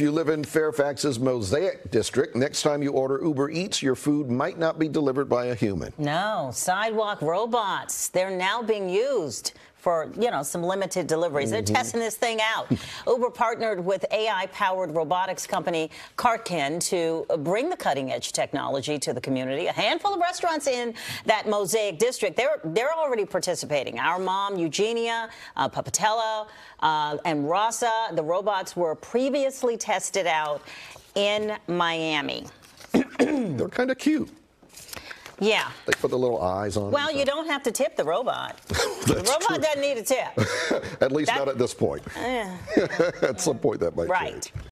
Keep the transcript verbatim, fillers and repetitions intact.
If you live in Fairfax's Mosaic District, next time you order Uber Eats, your food might not be delivered by a human. No, sidewalk robots, they're now being used for, you know, some limited deliveries. They're mm-hmm. testing this thing out. Uber partnered with A I-powered robotics company Cartken to bring the cutting-edge technology to the community. A handful of restaurants in that Mosaic District, they're, they're already participating. Our Mom, Eugenia, uh, Papatello, uh, and Rosa, the robots were previously tested out in Miami. They're kind of cute. Yeah. They put the little eyes on. Well, you don't have to tip the robot. The robot true. doesn't need a tip. At least that, not at this point. Uh, at some point that might change. Right.